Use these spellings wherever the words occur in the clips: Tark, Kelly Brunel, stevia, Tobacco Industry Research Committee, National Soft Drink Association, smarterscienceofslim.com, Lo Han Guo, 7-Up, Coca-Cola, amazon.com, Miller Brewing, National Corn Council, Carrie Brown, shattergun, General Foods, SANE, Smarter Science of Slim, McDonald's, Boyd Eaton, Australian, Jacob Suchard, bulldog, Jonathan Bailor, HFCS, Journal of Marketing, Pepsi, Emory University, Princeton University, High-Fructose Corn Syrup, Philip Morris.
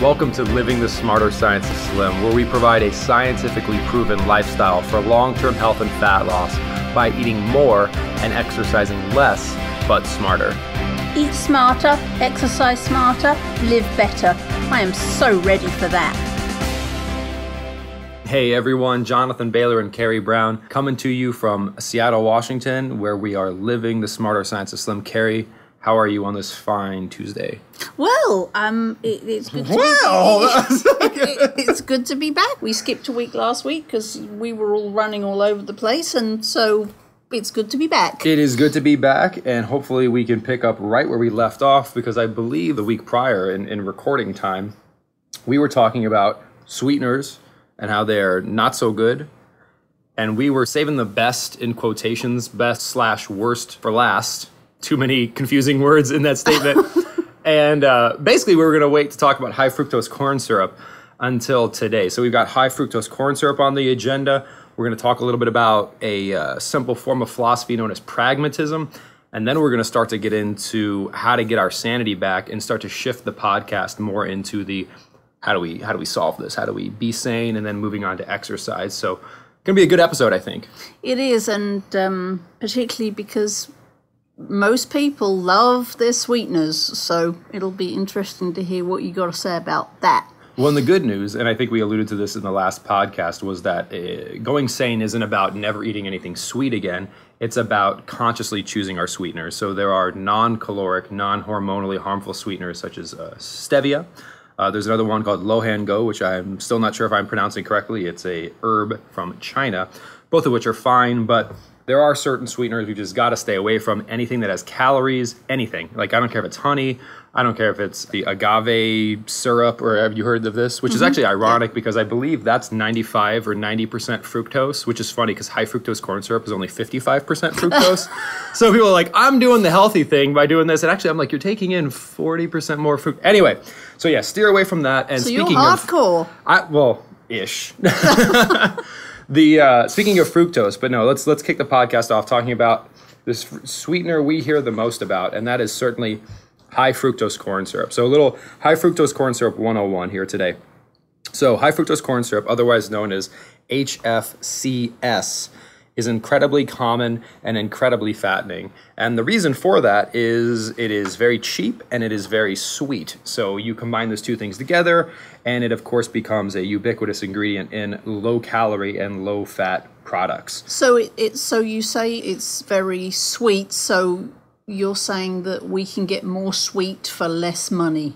Welcome to Living the Smarter Science of Slim, where we provide a scientifically proven lifestyle for long-term health and fat loss by eating more and exercising less, but smarter. Eat smarter, exercise smarter, live better. I am so ready for that. Hey everyone, Jonathan Bailor and Carrie Brown coming to you from Seattle, Washington, where we are living the Smarter Science of Slim. Carrie, how are you on this fine Tuesday? Well, it's good to be back. We skipped a week last week because we were all running all over the place, and so it's good to be back. It is good to be back, and hopefully we can pick up right where we left off, because I believe the week prior in recording time, we were talking about sweeteners and how they're not so good. And we were saving the best, in quotations, best/worst for last. Too many confusing words in that statement. And basically we were gonna wait to talk about high fructose corn syrup until today. So we've got high fructose corn syrup on the agenda. We're gonna talk a little bit about a simple form of philosophy known as pragmatism. And then we're gonna start to get into how to get our sanity back and start to shift the podcast more into the how do we solve this? How do we be sane? And then moving on to exercise. So it's going to be a good episode, I think. It is, and particularly because most people love their sweeteners. So it'll be interesting to hear what you got to say about that. Well, and the good news, and I think we alluded to this in the last podcast, was that going sane isn't about never eating anything sweet again. It's about consciously choosing our sweeteners. So there are non-caloric, non-hormonally harmful sweeteners such as stevia. There's another one called Lo Han Guo, which I'm still not sure if I'm pronouncing correctly. It's a herb from China, both of which are fine, but there are certain sweeteners you just got to stay away from. Anything that has calories, anything. Like, I don't care if it's honey. I don't care if it's the agave syrup, or have you heard of this? Which is actually ironic, because I believe that's 95 or 90% fructose, which is funny because high fructose corn syrup is only 55% fructose. So people are like, I'm doing the healthy thing by doing this. And actually, I'm like, you're taking in 40% more fructose. Anyway, so yeah, steer away from that. And so speaking you're hardcore. Well, ish. Speaking of fructose, but no, let's kick the podcast off talking about this sweetener we hear the most about, and that is certainly high fructose corn syrup. So a little high fructose corn syrup 101 here today. So high fructose corn syrup, otherwise known as HFCS, is incredibly common and incredibly fattening. And the reason for that is it is very cheap and it is very sweet. So you combine those two things together, and it of course becomes a ubiquitous ingredient in low calorie and low fat products. So so you say it's very sweet, so you're saying that we can get more sweet for less money.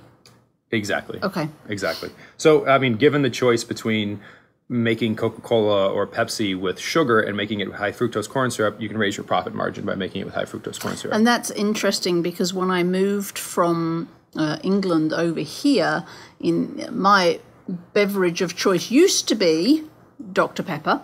Exactly. Okay. Exactly. So, I mean, given the choice between making Coca-Cola or Pepsi with sugar and making it with high fructose corn syrup, you can raise your profit margin by making it with high fructose corn syrup. And that's interesting, because when I moved from England over here, in my beverage of choice used to be Dr. Pepper.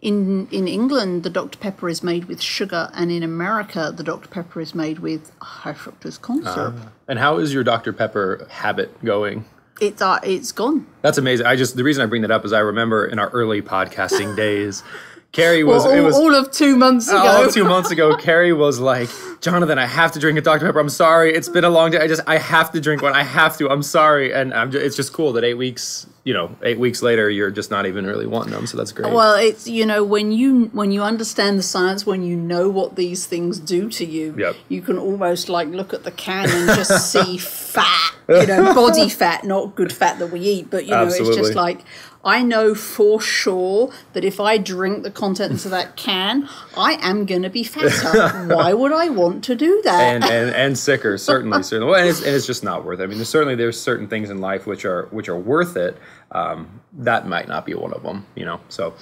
In England, the Dr. Pepper is made with sugar, and in America, the Dr. Pepper is made with high fructose corn syrup. And how is your Dr. Pepper habit going? It's gone. That's amazing. The reason I bring that up is I remember in our early podcasting days, Carrie was, well, all of 2 months ago. All of 2 months ago, Carrie was like, Jonathan, I have to drink a Dr. Pepper. I'm sorry. It's been a long day. I have to drink one. I have to. I'm sorry. And it's just cool that 8 weeks, 8 weeks later, you're just not even really wanting them. So that's great. Well, it's, when you understand the science, when you know what these things do to you, you can almost like look at the can and just see fat, body fat, not good fat that we eat. But, absolutely. It's just like, I know for sure that if I drink the contents of that can, I am going to be fatter. Why would I want to do that? And sicker, certainly. Well, and it's just not worth it. I mean, there's certain things in life which are worth it. That might not be one of them, So,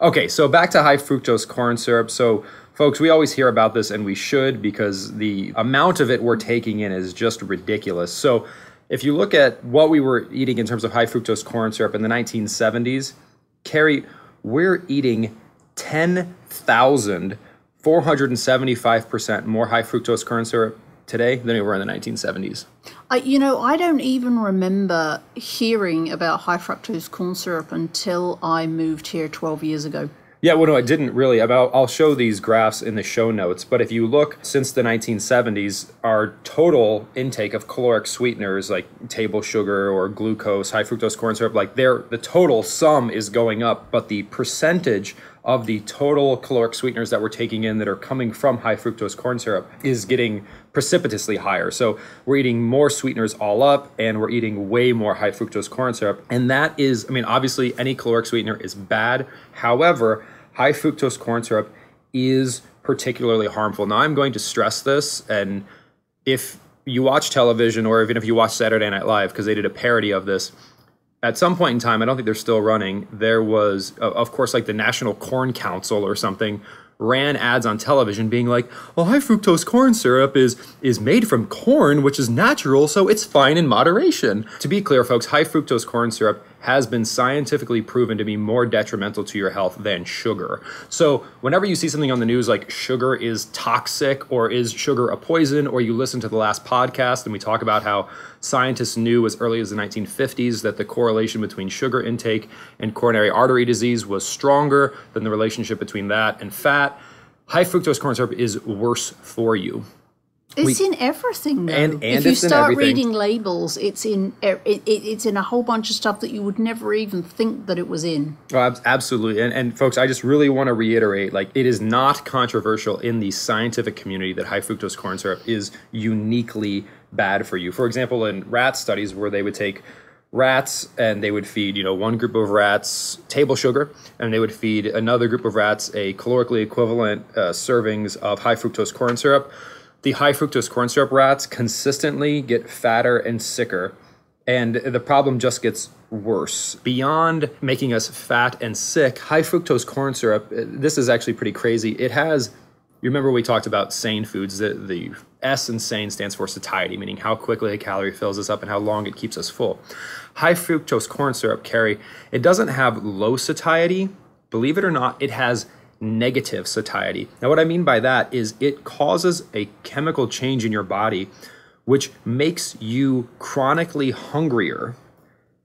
okay, so back to high fructose corn syrup. So, folks, we always hear about this, and we should, because the amount of it we're taking in is just ridiculous. So, if you look at what we were eating in terms of high fructose corn syrup in the 1970s, Carrie, we're eating 10,475% more high fructose corn syrup today than we were in the 1970s. I don't even remember hearing about high fructose corn syrup until I moved here 12 years ago. Yeah, well, no, I didn't really. I'll show these graphs in the show notes, but if you look since the 1970s, our total intake of caloric sweeteners like table sugar or glucose, high fructose corn syrup, like the total sum is going up, but the percentage of the total caloric sweeteners that we're taking in that are coming from high fructose corn syrup is getting precipitously higher. So we're eating more sweeteners all up and we're eating way more high fructose corn syrup. And that is, I mean, obviously any caloric sweetener is bad. However, high fructose corn syrup is particularly harmful. Now I'm going to stress this, and if you watch television or even if you watch Saturday Night Live, because they did a parody of this, at some point in time, I don't think they're still running, there was, of course, like the National Corn Council or something ran ads on television being like, well, high fructose corn syrup is made from corn, which is natural, so it's fine in moderation. To be clear, folks, high fructose corn syrup has been scientifically proven to be more detrimental to your health than sugar. So whenever you see something on the news like sugar is toxic or is sugar a poison, or you listen to the last podcast and we talk about how scientists knew as early as the 1950s that the correlation between sugar intake and coronary artery disease was stronger than the relationship between that and fat, high fructose corn syrup is worse for you. It's in everything, though. And if you start reading labels, it's in a whole bunch of stuff that you would never even think that it was in. Oh, absolutely. And folks, I just really want to reiterate, like, it is not controversial in the scientific community that high fructose corn syrup is uniquely bad for you. For example, in rat studies where they would take rats and they would feed, one group of rats table sugar, and they would feed another group of rats a calorically equivalent servings of high fructose corn syrup. The high fructose corn syrup rats consistently get fatter and sicker, and the problem just gets worse. Beyond making us fat and sick, high fructose corn syrup, this is actually pretty crazy. It has, you remember we talked about SANE foods, the S in SANE stands for satiety, meaning how quickly a calorie fills us up and how long it keeps us full. High fructose corn syrup, Carrie, it doesn't have low satiety. Believe it or not, it has negative satiety. Now, what I mean by that is it causes a chemical change in your body which makes you chronically hungrier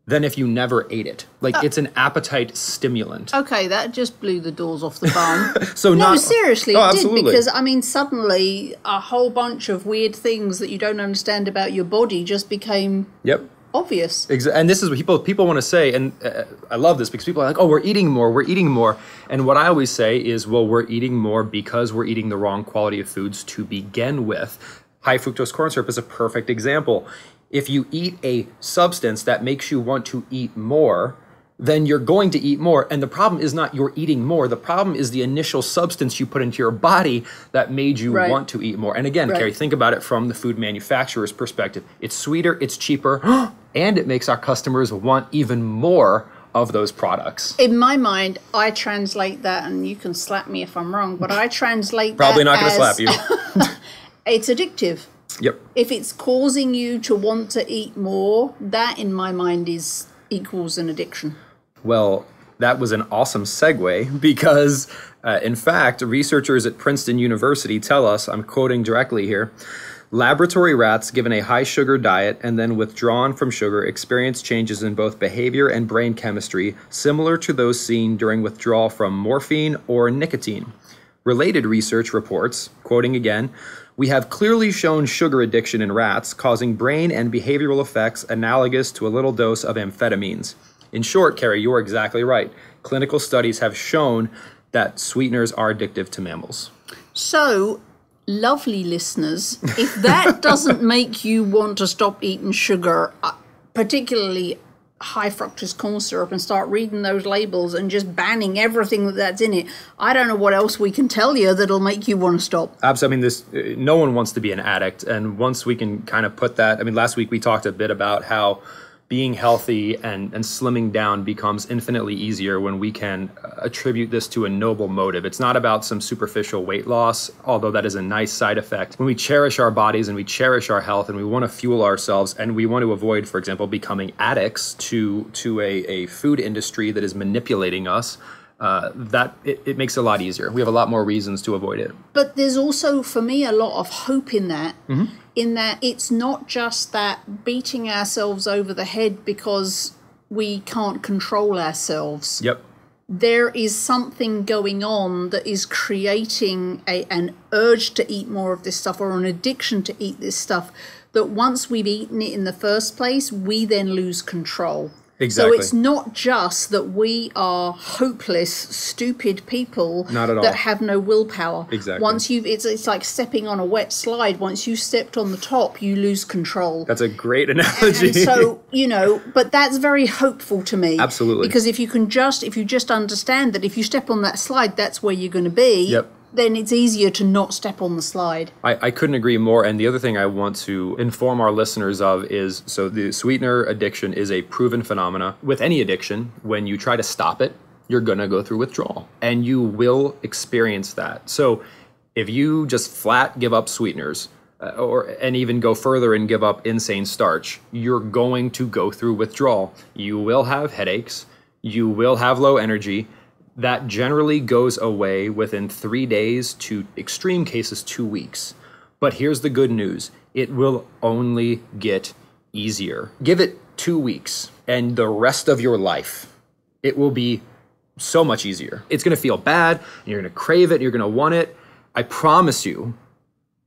than if you never ate it. Like, it's an appetite stimulant. Okay, that just blew the doors off the barn. Seriously, oh, it absolutely did, because, I mean, suddenly a whole bunch of weird things that you don't understand about your body just became... Yep. Obvious. And this is what people want to say, and I love this because people are like, oh, we're eating more. And what I always say is, well, we're eating more because we're eating the wrong quality of foods to begin with. High fructose corn syrup is a perfect example. If you eat a substance that makes you want to eat more, then you're going to eat more. And the problem is not you're eating more. The problem is the initial substance you put into your body that made you want to eat more. And again, Carrie, think about it from the food manufacturer's perspective. It's sweeter, it's cheaper, and it makes our customers want even more of those products. In my mind, I translate that, and you can slap me if I'm wrong, but I translate probably that as... Probably not going to slap you. It's addictive. Yep. If it's causing you to want to eat more, that in my mind is equals an addiction. Well, that was an awesome segue because, in fact, researchers at Princeton University tell us, I'm quoting directly here, laboratory rats given a high sugar diet and then withdrawn from sugar experience changes in both behavior and brain chemistry similar to those seen during withdrawal from morphine or nicotine. Related research reports, quoting again, we have clearly shown sugar addiction in rats causing brain and behavioral effects analogous to a little dose of amphetamines. In short, Carrie, you're exactly right. Clinical studies have shown that sweeteners are addictive to mammals. So, lovely listeners, if that doesn't make you want to stop eating sugar, particularly high fructose corn syrup, and start reading those labels and just banning everything that's in it, I don't know what else we can tell you that'll make you want to stop. Absolutely. I mean, no one wants to be an addict. And once we can kind of put that, I mean, last week we talked a bit about how being healthy and slimming down becomes infinitely easier when we can attribute this to a noble motive. It's not about some superficial weight loss, although that is a nice side effect. When we cherish our bodies and we cherish our health and we want to fuel ourselves and we want to avoid, for example, becoming addicts to a food industry that is manipulating us, it makes it a lot easier. We have a lot more reasons to avoid it. But there's also, for me, a lot of hope in that. Mm-hmm. In that it's not just that beating ourselves over the head because we can't control ourselves. Yep. there is something going on that is creating an urge to eat more of this stuff, or an addiction to eat this stuff, that once we've eaten it in the first place, we then lose control. Exactly. So it's not just that we are hopeless, stupid people that have no willpower. Exactly. Once you've, it's like stepping on a wet slide. Once you stepped on the top, you lose control. That's a great analogy. And so, you know, but that's very hopeful to me. Absolutely. Because if you can just, if you just understand that if you step on that slide, that's where you're going to be. Yep. Then it's easier to not step on the slide. I couldn't agree more. And the other thing I want to inform our listeners of is, so the sweetener addiction is a proven phenomena. With any addiction, when you try to stop it, you're going to go through withdrawal, and you will experience that. So if you just flat give up sweeteners, and even go further and give up insane starch, you're going to go through withdrawal. You will have headaches. You will have low energy. That generally goes away within 3 days to, extreme cases, 2 weeks. But here's the good news. It will only get easier. Give it 2 weeks and the rest of your life, it will be so much easier. It's going to feel bad. And you're going to crave it. You're going to want it. I promise you,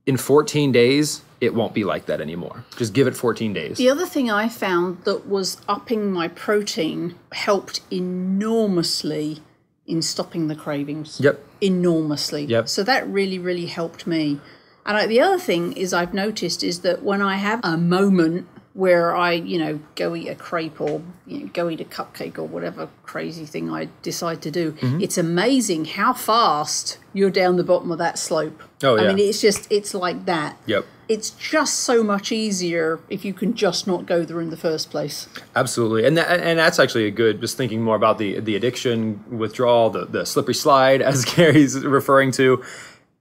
in 14 days, it won't be like that anymore. Just give it 14 days. The other thing I found that was upping my protein helped enormously in stopping the cravings. Yep. Enormously. Yep. So that really, really helped me. And the other thing is I've noticed is that when I have a moment where I, you know, go eat a crepe or, you know, go eat a cupcake or whatever crazy thing I decide to do, it's amazing how fast you're down the bottom of that slope. Oh, yeah. I mean, it's just, it's like that. Yep. It's just so much easier if you can just not go there in the first place. Absolutely. And that's actually a good, just thinking more about the addiction, withdrawal, the slippery slide, as Carrie's referring to.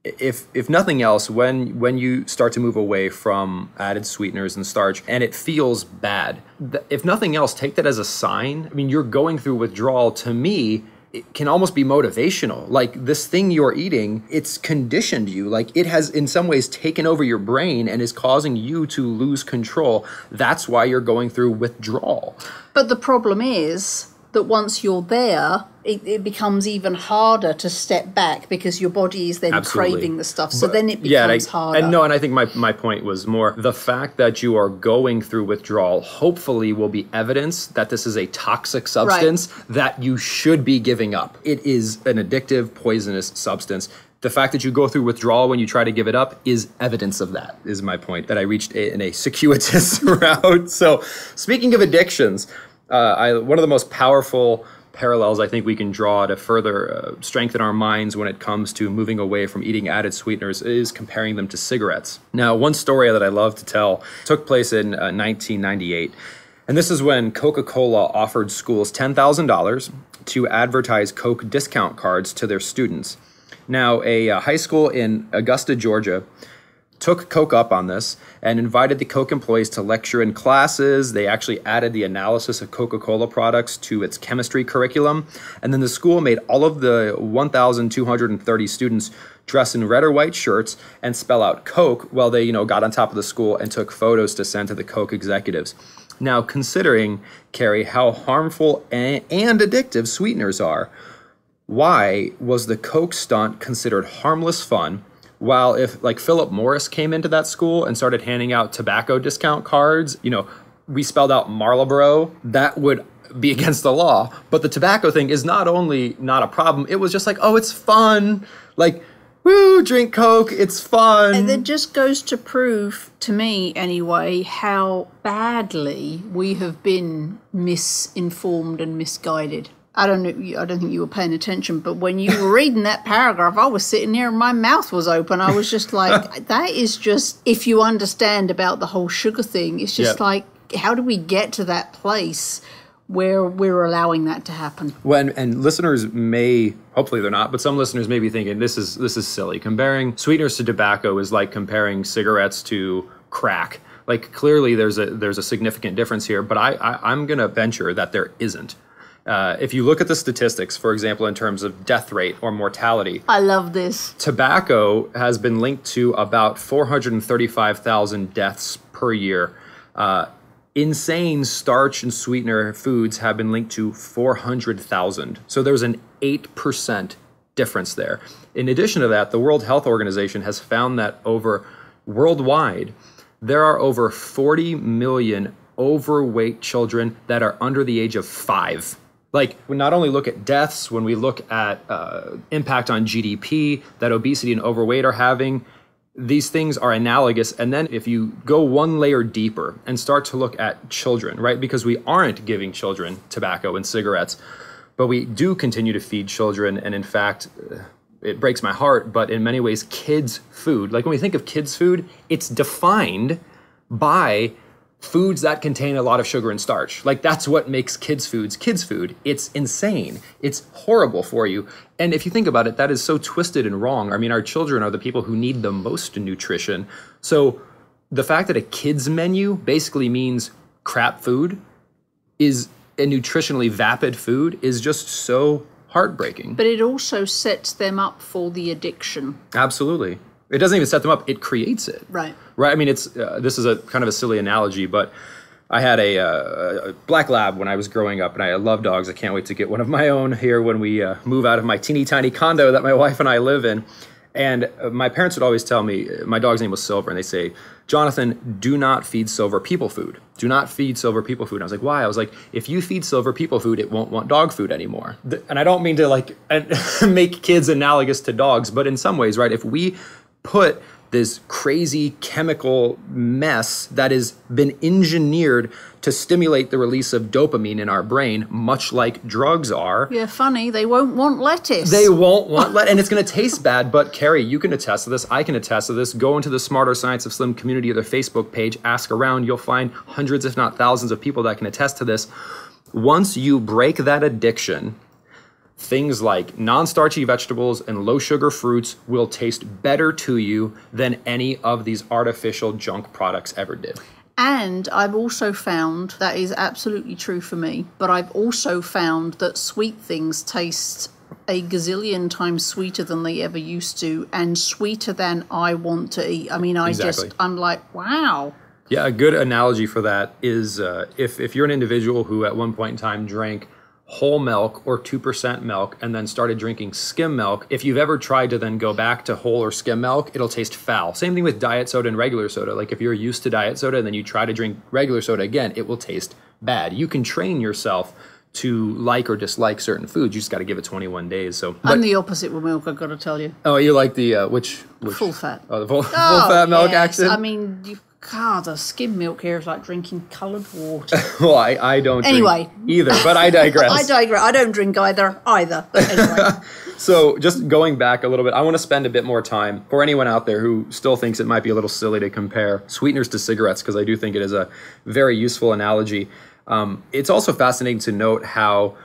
If nothing else, when you start to move away from added sweeteners and starch and it feels bad, if nothing else, take that as a sign. I mean, you're going through withdrawal. To me, it can almost be motivational. Like, this thing you're eating, it's conditioned you. Like, it has in some ways taken over your brain and is causing you to lose control. That's why you're going through withdrawal. But the problem is that once you're there, it becomes even harder to step back because your body is then craving the stuff. So then it becomes harder. And I think my point was more the fact that you are going through withdrawal hopefully will be evidence that this is a toxic substance that you should be giving up. It is an addictive, poisonous substance. The fact that you go through withdrawal when you try to give it up is evidence of that, is my point, that I reached in a circuitous route. So speaking of addictions, one of the most powerful parallels I think we can draw to further strengthen our minds when it comes to moving away from eating added sweeteners is comparing them to cigarettes. Now, one story that I love to tell took place in 1998, and this is when Coca-Cola offered schools $10,000 to advertise Coke discount cards to their students. Now, a high school in Augusta, Georgia, took Coke up on this and invited the Coke employees to lecture in classes. They actually added the analysis of Coca-Cola products to its chemistry curriculum. And then the school made all of the 1,230 students dress in red or white shirts and spell out Coke while they, you know, got on top of the school and took photos to send to the Coke executives. Now, considering, Carrie, how harmful and addictive sweeteners are, why was the Coke stunt considered harmless fun? While if like Philip Morris came into that school and started handing out tobacco discount cards, you know, we spelled out Marlboro, that would be against the law. But the tobacco thing is not only not a problem, it was just like, oh, it's fun. Like, woo, drink Coke, it's fun. And it just goes to prove, to me anyway, how badly we have been misinformed and misguided. I don't know, I don't think you were paying attention, but when you were reading that paragraph, I was sitting there and my mouth was open. I was just like, that is just, if you understand about the whole sugar thing, it's just like, how do we get to that place where we're allowing that to happen? When, and listeners may, hopefully they're not, but some listeners may be thinking, this is silly. Comparing sweeteners to tobacco is like comparing cigarettes to crack. Like, clearly there's a significant difference here, but I'm going to venture that there isn't. If you look at the statistics, for example, in terms of death rate or mortality. I love this. Tobacco has been linked to about 435,000 deaths per year. Insane starch and sweetener foods have been linked to 400,000. So there's an 8% difference there. In addition to that, the World Health Organization has found that worldwide, there are over 40 million overweight children that are under the age of 5. Like, we not only look at deaths, when we look at impact on GDP that obesity and overweight are having, these things are analogous. And then if you go one layer deeper and start to look at children, right? Because we aren't giving children tobacco and cigarettes, but we do continue to feed children. And in fact, it breaks my heart, but in many ways, kids' food, like when we think of kids' food, it's defined by foods that contain a lot of sugar and starch. Like, that's what makes kids' food. It's insane. It's horrible for you. And if you think about it, that is so twisted and wrong. I mean, our children are the people who need the most nutrition. So the fact that a kid's menu basically means crap food is a nutritionally vapid food is just so heartbreaking. But it also sets them up for the addiction. Absolutely. It doesn't even set them up. It creates it. Right. Right. I mean, it's this is a kind of a silly analogy, but I had a black lab when I was growing up, and I love dogs. I can't wait to get one of my own here when we move out of my teeny tiny condo that my wife and I live in. And my parents would always tell me, my dog's name was Silver, and they say, Jonathan, do not feed Silver people food. Do not feed Silver people food. And I was like, why? I was like, if you feed Silver people food, it won't want dog food anymore. And I don't mean to like make kids analogous to dogs, but in some ways, right, if we put this crazy chemical mess that has been engineered to stimulate the release of dopamine in our brain, much like drugs are. Yeah, funny, they won't want lettuce. They won't want lettuce, and it's gonna taste bad, but Carrie, you can attest to this, I can attest to this. Go into the Smarter Science of Slim community or their Facebook page, ask around, you'll find hundreds if not thousands of people that can attest to this. Once you break that addiction, things like non-starchy vegetables and low-sugar fruits will taste better to you than any of these artificial junk products ever did. And I've also found, that is absolutely true for me, but I've also found that sweet things taste a gazillion times sweeter than they ever used to, and sweeter than I want to eat. I mean, I'm like, wow. Yeah, a good analogy for that is if you're an individual who at one point in time drank whole milk or 2% milk and then started drinking skim milk, if you've ever tried to then go back to whole or skim milk, it'll taste foul. Same thing with diet soda and regular soda. Like if you're used to diet soda and then you try to drink regular soda again, it will taste bad. You can train yourself to like or dislike certain foods. You just got to give it 21 days. So I'm the opposite with milk, I've got to tell you. Oh, you like the which full fat. Oh, the full fat milk, yes. Action. I mean, God, the skim milk here is like drinking coloured water. Well, I don't drink either, but I digress. I don't drink either. But anyway. So just going back a little bit, I want to spend a bit more time for anyone out there who still thinks it might be a little silly to compare sweeteners to cigarettes, because I do think it is a very useful analogy. It's also fascinating to note how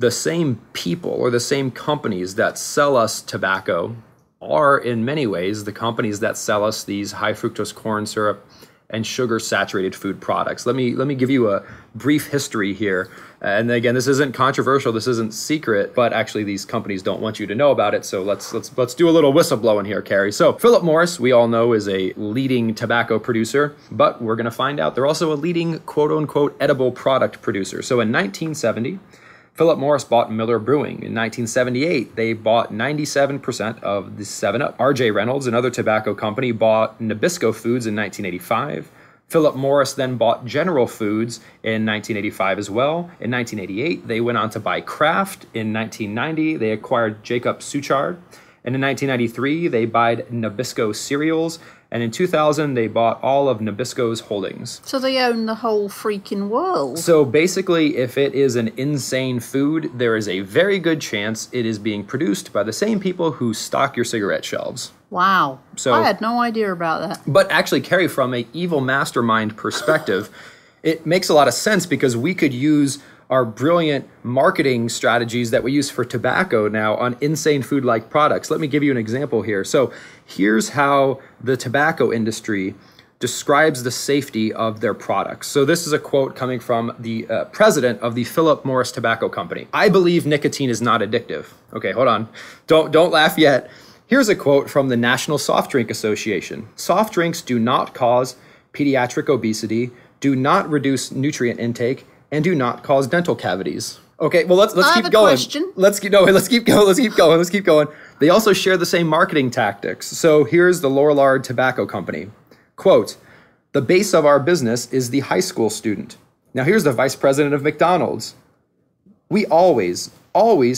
the same people or the same companies that sell us tobacco are in many ways the companies that sell us these high fructose corn syrup and sugar saturated food products. Let me give you a brief history here. And again, this isn't controversial, this isn't secret, but actually these companies don't want you to know about it. So let's do a little whistleblowing here, Carrie. So Philip Morris, we all know, is a leading tobacco producer, but we're gonna find out they're also a leading quote unquote edible product producer. So in 1970, Philip Morris bought Miller Brewing. In 1978, they bought 97% of the 7-Up. R.J. Reynolds, another tobacco company, bought Nabisco Foods in 1985. Philip Morris then bought General Foods in 1985 as well. In 1988, they went on to buy Kraft. In 1990, they acquired Jacob Suchard. And in 1993, they bought Nabisco cereals. And in 2000, they bought all of Nabisco's holdings. So they own the whole freaking world. So basically, if it is an insane food, there is a very good chance it is being produced by the same people who stock your cigarette shelves. Wow. So, I had no idea about that. But actually, Carrie, from an evil mastermind perspective, it makes a lot of sense, because we could use our brilliant marketing strategies that we use for tobacco now on insane food-like products. Let me give you an example here. So here's how the tobacco industry describes the safety of their products. So this is a quote coming from the president of the Philip Morris Tobacco Company. I believe nicotine is not addictive. Okay, hold on. Don't laugh yet. Here's a quote from the National Soft Drink Association. Soft drinks do not cause pediatric obesity, do not reduce nutrient intake, and do not cause dental cavities. Okay, well let's keep going. Let's keep going. They also share the same marketing tactics. So here's the Lorillard Tobacco Company. Quote, "The base of our business is the high school student." Now here's the vice president of McDonald's. "We always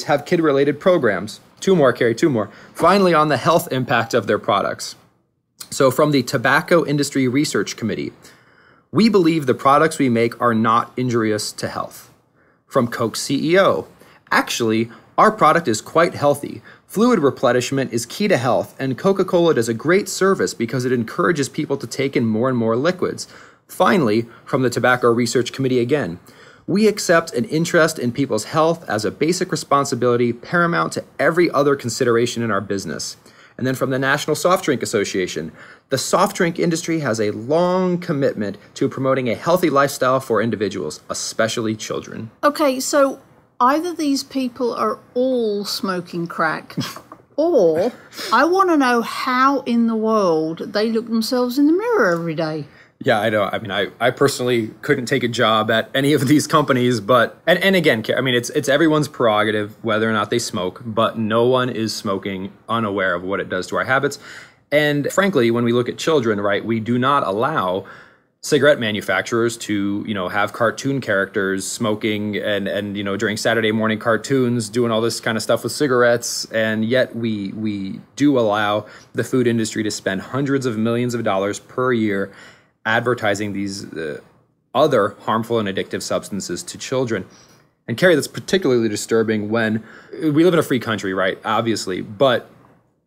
have kid-related programs." Two more, Carrie, two more. Finally, on the health impact of their products. So from the Tobacco Industry Research Committee, "We believe the products we make are not injurious to health." From Coke CEO, "Actually, our product is quite healthy. Fluid replenishment is key to health, and Coca-Cola does a great service because it encourages people to take in more and more liquids." Finally, from the Tobacco Research Committee again, "We accept an interest in people's health as a basic responsibility paramount to every other consideration in our business." And then from the National Soft Drink Association, "The soft drink industry has a long commitment to promoting a healthy lifestyle for individuals, especially children." Okay, so either these people are all smoking crack, or I want to know how in the world they look themselves in the mirror every day. Yeah, I know. I mean, I personally couldn't take a job at any of these companies, but, and again, I mean, it's everyone's prerogative whether or not they smoke, but no one is smoking unaware of what it does to our habits. And frankly, when we look at children, right, we do not allow cigarette manufacturers to, you know, have cartoon characters smoking and you know, during Saturday morning cartoons, doing all this kind of stuff with cigarettes. And yet we do allow the food industry to spend hundreds of millions of dollars per year advertising these other harmful and addictive substances to children. And Carrie, that's particularly disturbing when we live in a free country, right? Obviously, but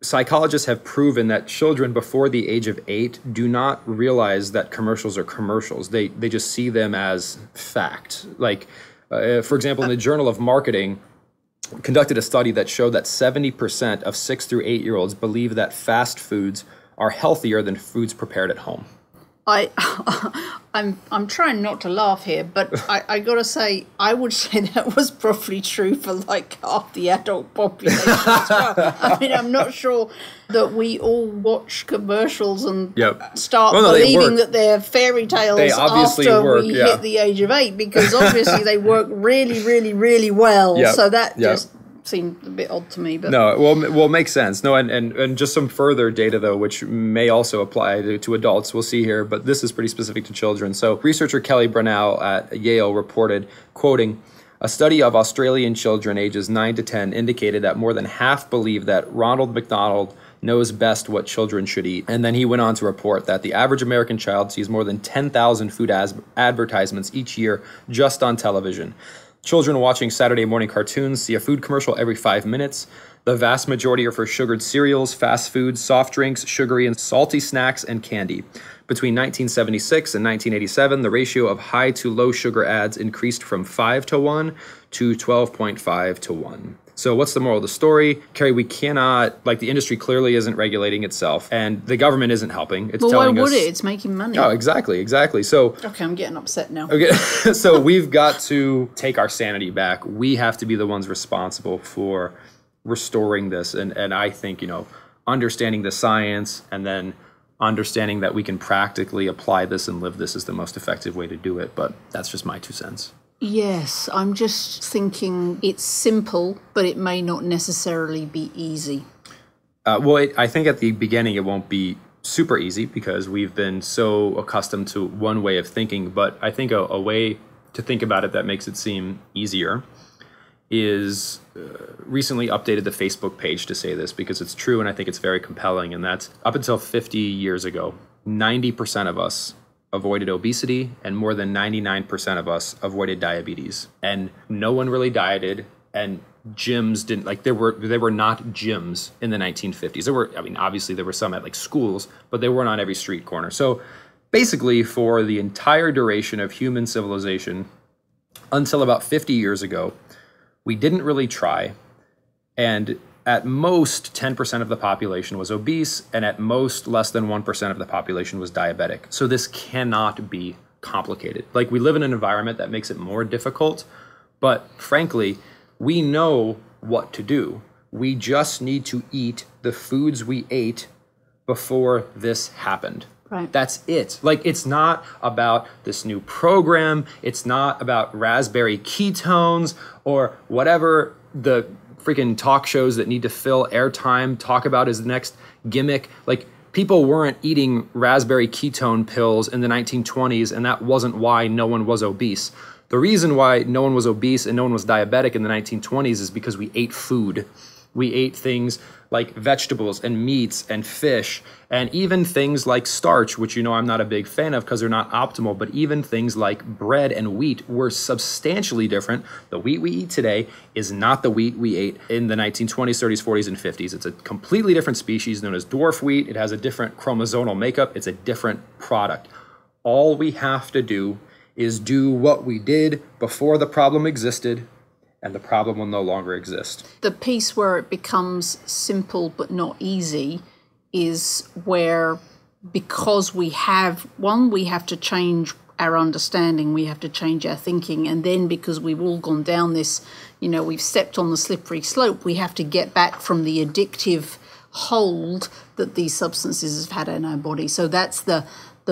psychologists have proven that children before the age of 8 do not realize that commercials are commercials. They just see them as fact. Like, for example, in the Journal of Marketing, conducted a study that showed that 70% of 6- through 8-year-olds believe that fast foods are healthier than foods prepared at home. I'm trying not to laugh here, but I gotta say, I would say that was probably true for like half the adult population as well. I mean, I'm not sure that we all watch commercials and start believing that they're fairy tales after we hit the age of 8, because obviously they work really, really, really well. Yep. So that just seemed a bit odd to me, but no, well, makes sense. No, and just some further data though, which may also apply to adults. We'll see here, but this is pretty specific to children. So researcher Kelly Brunel at Yale reported, quoting, "A study of Australian children ages 9 to 10 indicated that more than half believe that Ronald McDonald knows best what children should eat." And then he went on to report that the average American child sees more than 10,000 food advertisements each year just on television. Children watching Saturday morning cartoons see a food commercial every 5 minutes. The vast majority are for sugared cereals, fast food, soft drinks, sugary and salty snacks, and candy. Between 1976 and 1987, the ratio of high to low sugar ads increased from 5 to 1 to 12.5 to 1. So what's the moral of the story? Carrie, we cannot, like, the industry clearly isn't regulating itself, and the government isn't helping. It's telling us. Well, why would it? It's making money. Oh, exactly. So okay, I'm getting upset now. Okay, so we've got to take our sanity back. We have to be the ones responsible for restoring this. And I think, you know, understanding the science and then understanding that we can practically apply this and live this is the most effective way to do it. But that's just my 2 cents. Yes, I'm just thinking it's simple, but it may not necessarily be easy. I think at the beginning it won't be super easy because we've been so accustomed to one way of thinking. But I think a way to think about it that makes it seem easier is recently updated the Facebook page to say this because it's true and I think it's very compelling. And that's up until 50 years ago, 90% of us avoided obesity, and more than 99% of us avoided diabetes. And no one really dieted, and gyms didn't, like, there were not gyms in the 1950s. There were, I mean, obviously there were some at like schools, but they weren't on every street corner. So basically for the entire duration of human civilization, until about 50 years ago, we didn't really try. And at most, 10% of the population was obese, and at most, less than 1% of the population was diabetic. So this cannot be complicated. Like, we live in an environment that makes it more difficult, but frankly, we know what to do. We just need to eat the foods we ate before this happened. Right. That's it. Like, it's not about this new program. It's not about raspberry ketones or whatever the freaking talk shows that need to fill airtime talk about as the next gimmick. Like, people weren't eating raspberry ketone pills in the 1920s, and that wasn't why no one was obese. The reason why no one was obese and no one was diabetic in the 1920s is because we ate food. We ate things like vegetables and meats and fish, and even things like starch, which, you know, I'm not a big fan of because they're not optimal, but even things like bread and wheat were substantially different. The wheat we eat today is not the wheat we ate in the 1920s, 30s, 40s, and 50s. It's a completely different species known as dwarf wheat. It has a different chromosomal makeup. It's a different product. All we have to do is do what we did before the problem existed, and the problem will no longer exist. The piece where it becomes simple but not easy is where, because we have, one, we have to change our understanding, we have to change our thinking, and then because we've all gone down this, you know, we've stepped on the slippery slope, we have to get back from the addictive hold that these substances have had in our body. So that's the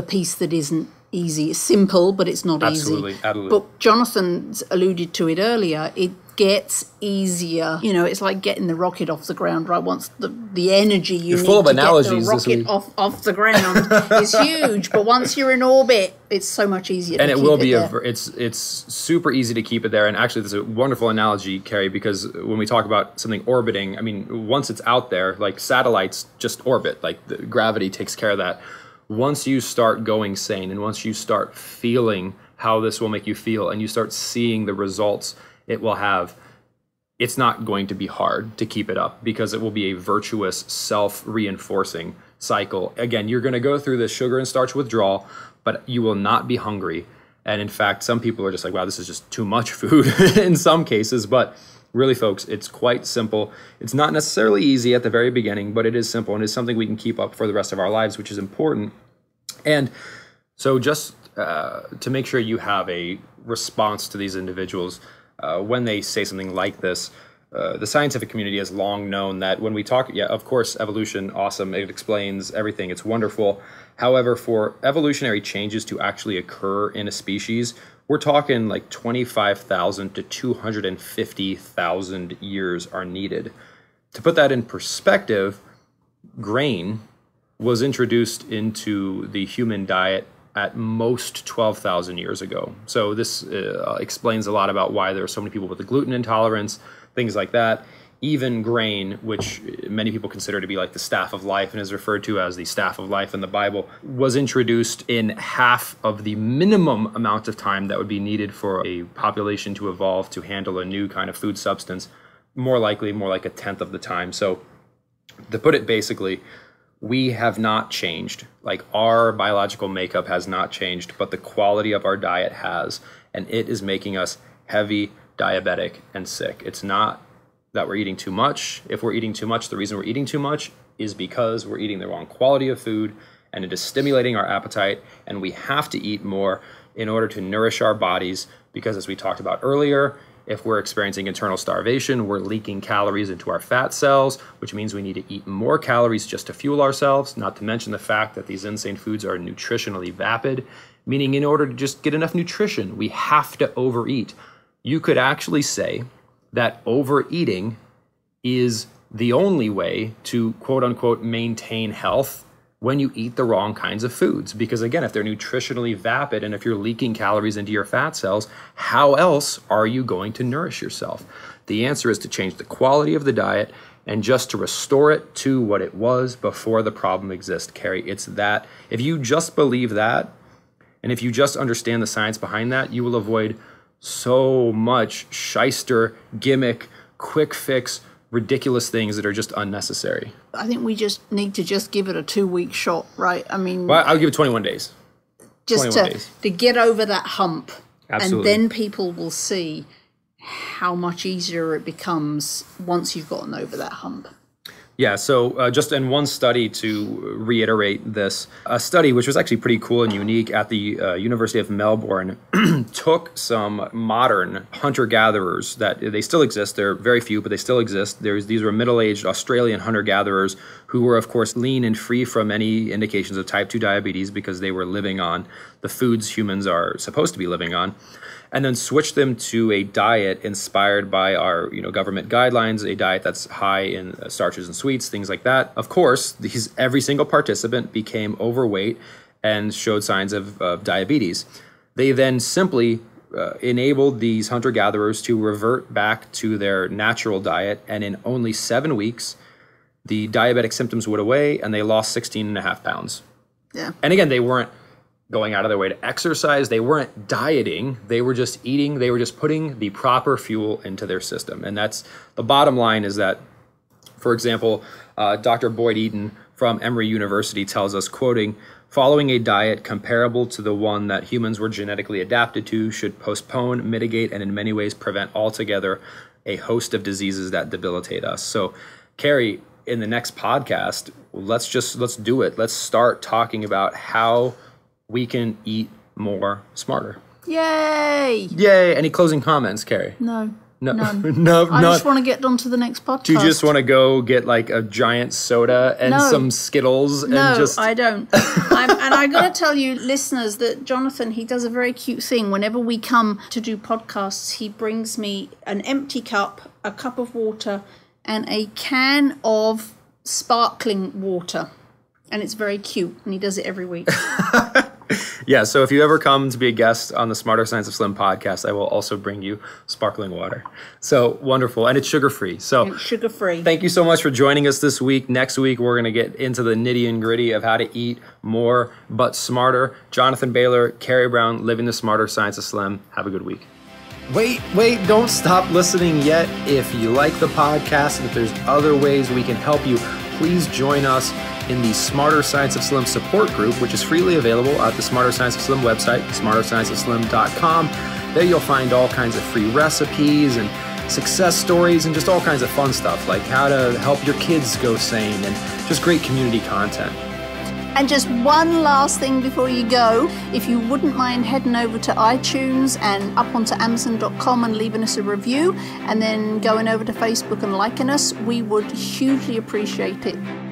piece that isn't easy. It's simple, but it's not easy. Absolutely. But Jonathan alluded to it earlier. It gets easier. You know, it's like getting the rocket off the ground, right? Once the energy you need to get the rocket off the ground is huge. But once you're in orbit, it's so much easier. And it will be. It's super easy to keep it there. And actually, this is a wonderful analogy, Carrie, because when we talk about something orbiting, I mean, once it's out there, like satellites just orbit. Like the gravity takes care of that. Once you start going sane and once you start feeling how this will make you feel and you start seeing the results it will have, it's not going to be hard to keep it up because it will be a virtuous, self-reinforcing cycle. Again, you're going to go through this sugar and starch withdrawal, but you will not be hungry. And in fact, some people are just like, wow, this is just too much food in some cases. But really, folks, it's quite simple. It's not necessarily easy at the very beginning, but it is simple and it's something we can keep up for the rest of our lives, which is important. And so just to make sure you have a response to these individuals when they say something like this, the scientific community has long known that when we talk, yeah, of course, evolution, awesome, it explains everything, it's wonderful. However, for evolutionary changes to actually occur in a species, we're talking like 25,000 to 250,000 years are needed. To put that in perspective, grain was introduced into the human diet at most 12,000 years ago. So this explains a lot about why there are so many people with a gluten intolerance, things like that. Even grain, which many people consider to be like the staff of life and is referred to as the staff of life in the Bible, was introduced in half of the minimum amount of time that would be needed for a population to evolve to handle a new kind of food substance, more likely more like a tenth of the time. So to put it basically, we have not changed. Like, our biological makeup has not changed, but the quality of our diet has, and it is making us heavy, diabetic, and sick. It's not that we're eating too much. If we're eating too much, the reason we're eating too much is because we're eating the wrong quality of food, and it is stimulating our appetite, and we have to eat more in order to nourish our bodies because, as we talked about earlier, if we're experiencing internal starvation, we're leaking calories into our fat cells, which means we need to eat more calories just to fuel ourselves, not to mention the fact that these insane foods are nutritionally vapid, meaning in order to just get enough nutrition, we have to overeat. You could actually say that overeating is the only way to, quote unquote, maintain health when you eat the wrong kinds of foods. Because again, if they're nutritionally vapid and if you're leaking calories into your fat cells, how else are you going to nourish yourself? The answer is to change the quality of the diet and just to restore it to what it was before the problem exists, Carrie. It's that. If you just believe that, and if you just understand the science behind that, you will avoid so much shyster, gimmick, quick fix, ridiculous things that are just unnecessary. I think we just need to just give it a 2-week shot, right? I mean, well, I'll give it 21 days. Just 21 days to get over that hump. Absolutely. And then people will see how much easier it becomes once you've gotten over that hump. Yeah, so just in one study, to reiterate this, a study which was actually pretty cool and unique at the University of Melbourne took some modern hunter-gatherers that they still exist. They're very few, but they still exist. These were middle-aged Australian hunter-gatherers who were, of course, lean and free from any indications of type 2 diabetes because they were living on the foods humans are supposed to be living on, and then switch them to a diet inspired by our government guidelines, a diet that's high in starches and sweets, things like that. Of course, every single participant became overweight and showed signs of diabetes. They then simply enabled these hunter-gatherers to revert back to their natural diet, and in only 7 weeks, the diabetic symptoms went away and they lost 16.5 pounds. Yeah. And again, they weren't going out of their way to exercise. They weren't dieting. They were just eating. They were just putting the proper fuel into their system. And that's the bottom line, is that, for example, Dr. Boyd Eaton from Emory University tells us, quoting, "Following a diet comparable to the one that humans were genetically adapted to should postpone, mitigate, and in many ways prevent altogether a host of diseases that debilitate us." So, Carrie, in the next podcast, let's do it. Let's start talking about how we can eat more smarter. Yay! Yay! Any closing comments, Carrie? No. No. No. I just want to get on to the next podcast. Do you just want to go get like a giant soda and some Skittles? And I don't. And I got to tell you, listeners, that Jonathan, he does a very cute thing. Whenever we come to do podcasts, he brings me an empty cup, a cup of water, and a can of sparkling water. And it's very cute, and he does it every week. Yeah, so if you ever come to be a guest on the Smarter Science of Slim podcast, I will also bring you sparkling water. So wonderful. And it's sugar-free. So it's sugar-free. Thank you so much for joining us this week. Next week, we're going to get into the nitty and gritty of how to eat more but smarter. Jonathan Bailor, Carrie Brown, living the Smarter Science of Slim. Have a good week. Wait, don't stop listening yet. If you like the podcast and if there's other ways we can help you, please join us in the Smarter Science of Slim support group, which is freely available at the Smarter Science of Slim website, smarterscienceofslim.com. There you'll find all kinds of free recipes and success stories and just all kinds of fun stuff, like how to help your kids go sane and just great community content. And just one last thing before you go, if you wouldn't mind heading over to iTunes and up onto Amazon.com and leaving us a review, and then going over to Facebook and liking us, we would hugely appreciate it.